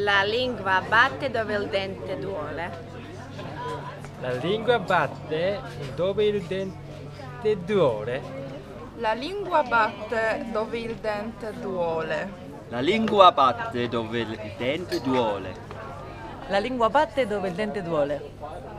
La lingua batte dove il dente duole. La lingua batte dove il dente duole. La lingua batte dove il dente duole. La lingua batte dove il dente duole. La lingua batte dove il dente duole.